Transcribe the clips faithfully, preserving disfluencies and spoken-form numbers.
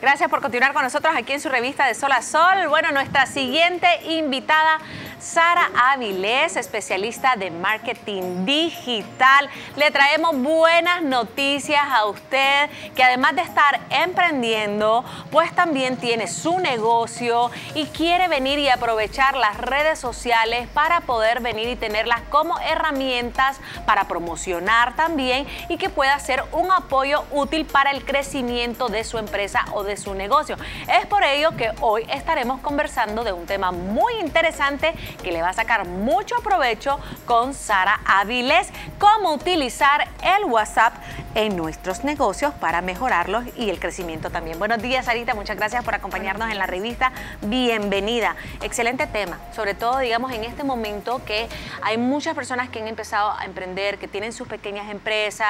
Gracias por continuar con nosotros aquí en su revista De Sol a Sol. Bueno, nuestra siguiente invitada, Sara Avilés, especialista de marketing digital. Le traemos buenas noticias a usted, que además de estar emprendiendo, pues también tiene su negocio y quiere venir y aprovechar las redes sociales para poder venir y tenerlas como herramientas para promocionar también y que pueda ser un apoyo útil para el crecimiento de su empresa o de su negocio. Es por ello que hoy estaremos conversando de un tema muy interesante que le va a sacar mucho provecho con Sara Avilés, cómo utilizar el WhatsApp en nuestros negocios para mejorarlos y el crecimiento también. Buenos días, Sarita, muchas gracias por acompañarnos en la revista. Bienvenida. Excelente tema, sobre todo, digamos, en este momento que hay muchas personas que han empezado a emprender, que tienen sus pequeñas empresas,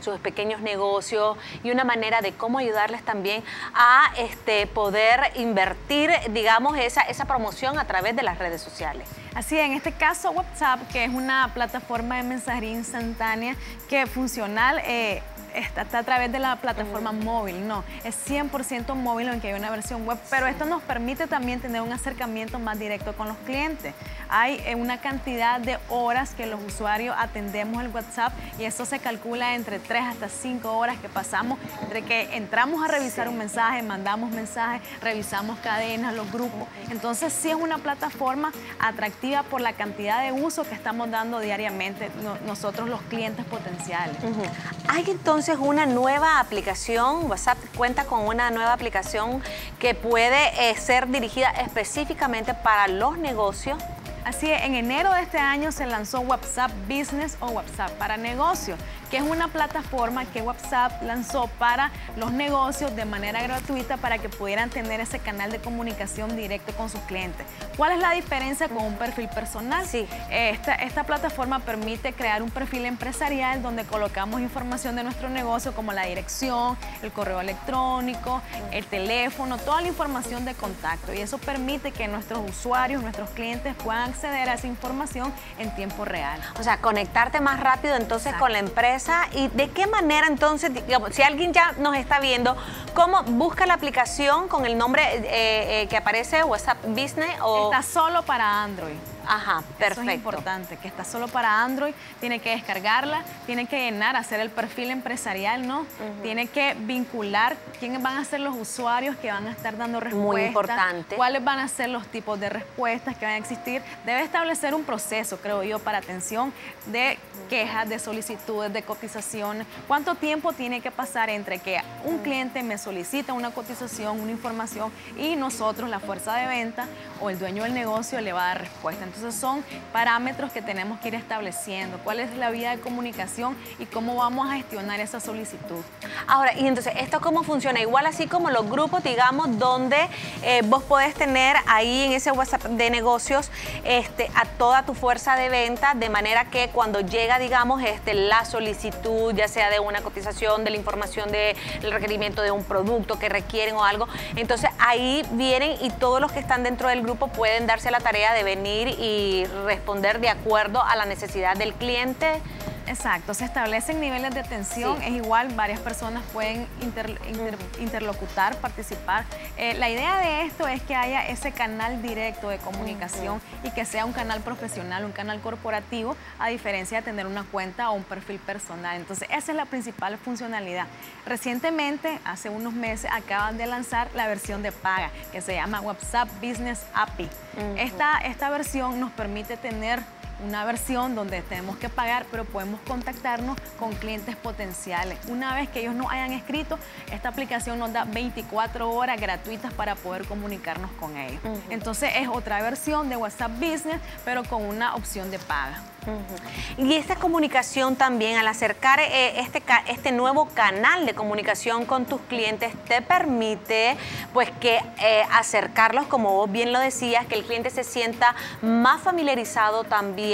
sus pequeños negocios y una manera de cómo ayudarles también a este, poder invertir, digamos, esa, esa promoción a través de las redes sociales. Así es, en este caso WhatsApp, que es una plataforma de mensajería instantánea que funcional eh, está, está a través de la plataforma mm. móvil, no, es cien por ciento móvil aunque hay una versión web, pero sí. Esto nos permite también tener un acercamiento más directo con los clientes. Hay eh, una cantidad de horas que los usuarios atendemos el WhatsApp y eso se calcula entre tres hasta cinco horas que pasamos entre que entramos a revisar sí. un mensaje, mandamos mensajes, revisamos cadenas, los grupos. Entonces sí es una plataforma atractiva por la cantidad de uso que estamos dando diariamente no, nosotros los clientes potenciales. Uh-huh. Hay entonces una nueva aplicación, WhatsApp cuenta con una nueva aplicación que puede eh, ser dirigida específicamente para los negocios. Así es, en enero de este año se lanzó WhatsApp Business o WhatsApp para negocios, que es una plataforma que WhatsApp lanzó para los negocios de manera gratuita para que pudieran tener ese canal de comunicación directo con sus clientes. ¿Cuál es la diferencia con un perfil personal? Sí. Esta, esta plataforma permite crear un perfil empresarial donde colocamos información de nuestro negocio como la dirección, el correo electrónico, el teléfono, toda la información de contacto. Y eso permite que nuestros usuarios, nuestros clientes puedan acceder a esa información en tiempo real. O sea, conectarte más rápido entonces Exacto. con la empresa. ¿Y de qué manera entonces, digamos, si alguien ya nos está viendo, cómo busca la aplicación con el nombre eh, eh, que aparece, WhatsApp Business? O... Está solo para Android. Ajá, perfecto. Eso es importante, que está solo para Android, tiene que descargarla, tiene que llenar, hacer el perfil empresarial, ¿no? Uh-huh. Tiene que vincular quiénes van a ser los usuarios que van a estar dando respuestas. Muy importante. Cuáles van a ser los tipos de respuestas que van a existir. Debe establecer un proceso, creo yo, para atención de quejas, de solicitudes, de cotizaciones. ¿Cuánto tiempo tiene que pasar entre que un cliente me solicita una cotización, una información, y nosotros, la fuerza de venta o el dueño del negocio, le va a dar respuesta? Entonces son parámetros que tenemos que ir estableciendo, cuál es la vía de comunicación y cómo vamos a gestionar esa solicitud. Ahora, y entonces, ¿esto cómo funciona? Igual así como los grupos, digamos, donde eh, vos podés tener ahí en ese WhatsApp de negocios este, a toda tu fuerza de venta, de manera que cuando llega, digamos, este, la solicitud, ya sea de una cotización, de la información del requerimiento de un producto que requieren o algo, entonces ahí vienen y todos los que están dentro del grupo pueden darse la tarea de venir y responder de acuerdo a la necesidad del cliente. Exacto, se establecen niveles de atención, sí. es igual, varias personas pueden inter, inter, interlocutar, participar. Eh, la idea de esto es que haya ese canal directo de comunicación uh-huh. y que sea un canal profesional, un canal corporativo, a diferencia de tener una cuenta o un perfil personal. Entonces, esa es la principal funcionalidad. Recientemente, hace unos meses, acaban de lanzar la versión de paga, que se llama WhatsApp Business A P I. Uh-huh. Esta, esta versión nos permite tener una versión donde tenemos que pagar, pero podemos contactarnos con clientes potenciales. Una vez que ellos nos hayan escrito, esta aplicación nos da veinticuatro horas gratuitas para poder comunicarnos con ellos. Uh-huh. Entonces es otra versión de WhatsApp Business, pero con una opción de paga. Uh-huh. Y esta comunicación también, al acercar eh, este, este nuevo canal de comunicación con tus clientes, te permite pues que eh, acercarlos, como vos bien lo decías, que el cliente se sienta más familiarizado también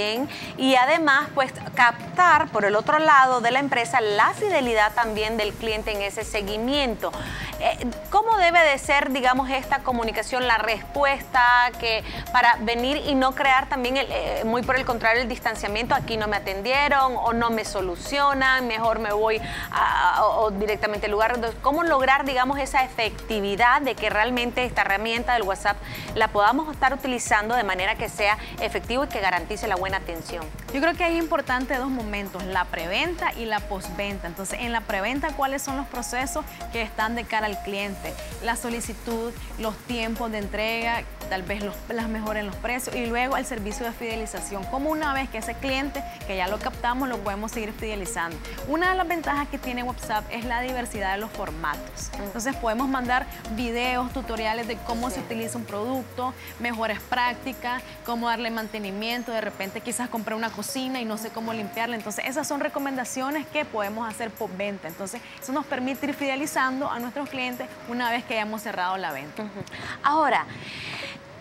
y además pues captar por el otro lado de la empresa la fidelidad también del cliente en ese seguimiento. Eh, ¿Cómo debe de ser, digamos, esta comunicación, la respuesta que para venir y no crear también, el, eh, muy por el contrario, el distanciamiento distanciamiento, aquí no me atendieron o no me solucionan, mejor me voy a, a, o directamente al lugar. Entonces, ¿cómo lograr, digamos, esa efectividad de que realmente esta herramienta del WhatsApp la podamos estar utilizando de manera que sea efectivo y que garantice la buena atención? Yo creo que es importante dos momentos, la preventa y la postventa. Entonces, en la preventa, ¿cuáles son los procesos que están de cara al cliente? La solicitud, los tiempos de entrega, tal vez los, las mejoren los precios, y luego el servicio de fidelización, como una vez que ese cliente, que ya lo captamos, lo podemos seguir fidelizando. Una de las ventajas que tiene WhatsApp es la diversidad de los formatos. Entonces podemos mandar videos, tutoriales de cómo sí. se utiliza un producto, mejores prácticas, cómo darle mantenimiento, de repente quizás compré una cocina y no sé cómo limpiarla. Entonces esas son recomendaciones que podemos hacer por venta. Entonces eso nos permite ir fidelizando a nuestros clientes una vez que hayamos cerrado la venta. Uh-huh. Ahora,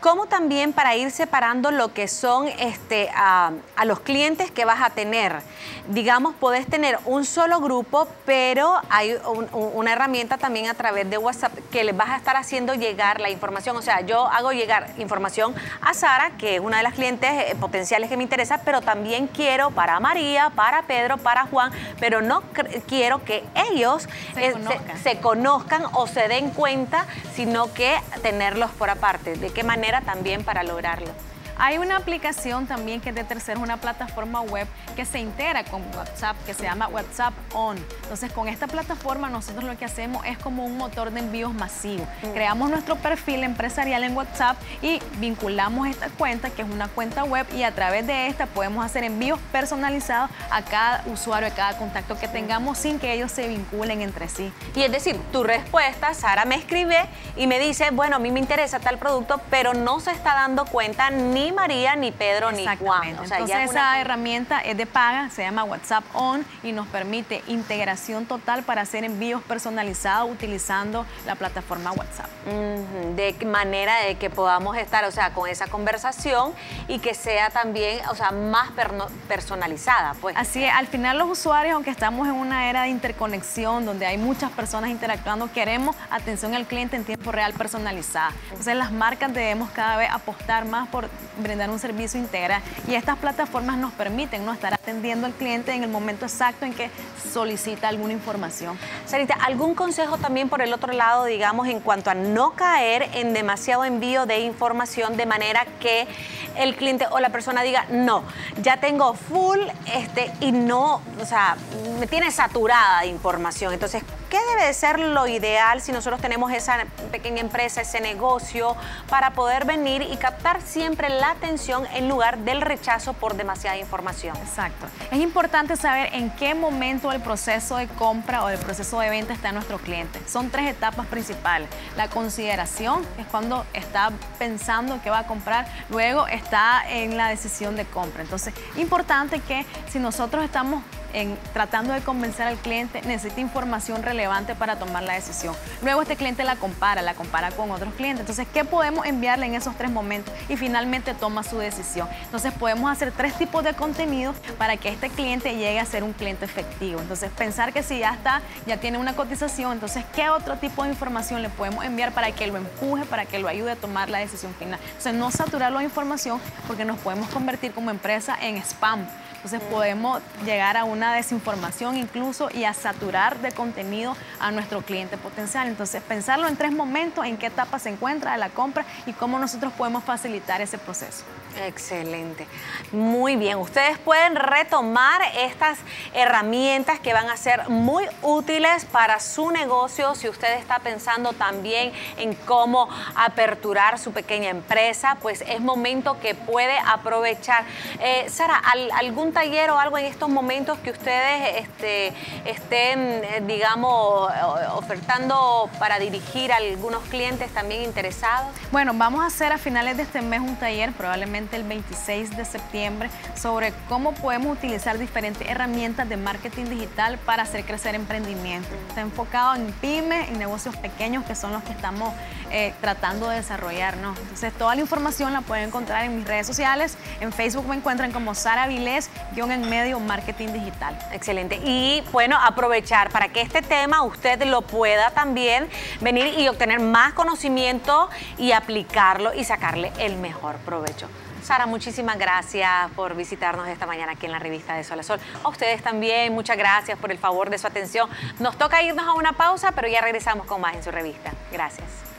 ¿cómo también para ir separando lo que son este, a, a los clientes que vas a tener? Digamos, podés tener un solo grupo, pero hay un, un, una herramienta también a través de WhatsApp que les vas a estar haciendo llegar la información. O sea, yo hago llegar información a Sara, que es una de las clientes potenciales que me interesa, pero también quiero para María, para Pedro, para Juan, pero no quiero que ellos se, eh, conozcan. Se, se conozcan o se den cuenta, sino que tenerlos por aparte. ¿De qué manera también para lograrlo? Hay una aplicación también que es de terceros, una plataforma web que se integra con WhatsApp, que se llama WhatsApp On. Entonces, con esta plataforma nosotros lo que hacemos es como un motor de envíos masivo. Mm. Creamos nuestro perfil empresarial en WhatsApp y vinculamos esta cuenta, que es una cuenta web, y a través de esta podemos hacer envíos personalizados a cada usuario, a cada contacto que tengamos, sin que ellos se vinculen entre sí. Y es decir, tu respuesta, Sara me escribe y me dice, bueno, a mí me interesa tal producto, pero no se está dando cuenta ni Ni María, ni Pedro, ni Juan. O sea, entonces, ya es esa herramienta es de paga, se llama WhatsApp On y nos permite integración total para hacer envíos personalizados utilizando la plataforma WhatsApp. Mm-hmm. De manera de que podamos estar, o sea, con esa conversación y que sea también, o sea, más perno, personalizada, pues. Así es, al final los usuarios, aunque estamos en una era de interconexión donde hay muchas personas interactuando, queremos atención al cliente en tiempo real personalizada. Entonces, las marcas debemos cada vez apostar más por brindar un servicio integral, y estas plataformas nos permiten, ¿no?, estar atendiendo al cliente en el momento exacto en que solicita alguna información. Sarita, ¿algún consejo también por el otro lado, digamos, en cuanto a no caer en demasiado envío de información de manera que el cliente o la persona diga, no, ya tengo full este, y no, o sea, me tiene saturada de información? Entonces, ¿qué debe de ser lo ideal si nosotros tenemos esa pequeña empresa, ese negocio, para poder venir y captar siempre la atención en lugar del rechazo por demasiada información? Exacto. Es importante saber en qué momento del proceso de compra o del proceso de venta está nuestro cliente. Son tres etapas principales. La consideración es cuando está pensando que va a comprar, luego está en la decisión de compra. Entonces, importante que si nosotros estamos en, tratando de convencer al cliente, necesita información relevante para tomar la decisión. Luego este cliente la compara, la compara con otros clientes. Entonces, ¿qué podemos enviarle en esos tres momentos? Y finalmente toma su decisión. Entonces, podemos hacer tres tipos de contenido para que este cliente llegue a ser un cliente efectivo. Entonces, pensar que si ya está, ya tiene una cotización, entonces, ¿qué otro tipo de información le podemos enviar para que lo empuje, para que lo ayude a tomar la decisión final? Entonces, no saturarlo de información porque nos podemos convertir como empresa en spam. Entonces, podemos llegar a una desinformación incluso y a saturar de contenido a nuestro cliente potencial. Entonces, pensarlo en tres momentos, en qué etapa se encuentra de la compra y cómo nosotros podemos facilitar ese proceso. Excelente. Muy bien. Ustedes pueden retomar estas herramientas que van a ser muy útiles para su negocio si usted está pensando también en cómo aperturar su pequeña empresa, pues es momento que puede aprovechar. Eh, Sara, ¿al, algún taller o algo en estos momentos que ustedes este, estén, digamos, ofertando para dirigir a algunos clientes también interesados? Bueno, vamos a hacer a finales de este mes un taller, probablemente el veintiséis de septiembre, sobre cómo podemos utilizar diferentes herramientas de marketing digital para hacer crecer emprendimiento. Está enfocado en pymes, en negocios pequeños, que son los que estamos eh, tratando de desarrollar, ¿no? Entonces, toda la información la pueden encontrar en mis redes sociales. En Facebook me encuentran como Sara Avilés, guión en medio, marketing digital. Excelente. Y bueno, aprovechar para que este tema usted lo pueda también venir y obtener más conocimiento y aplicarlo y sacarle el mejor provecho. Sara, muchísimas gracias por visitarnos esta mañana aquí en la revista De Sol a Sol. A ustedes también, muchas gracias por el favor de su atención. Nos toca irnos a una pausa, pero ya regresamos con más en su revista. Gracias.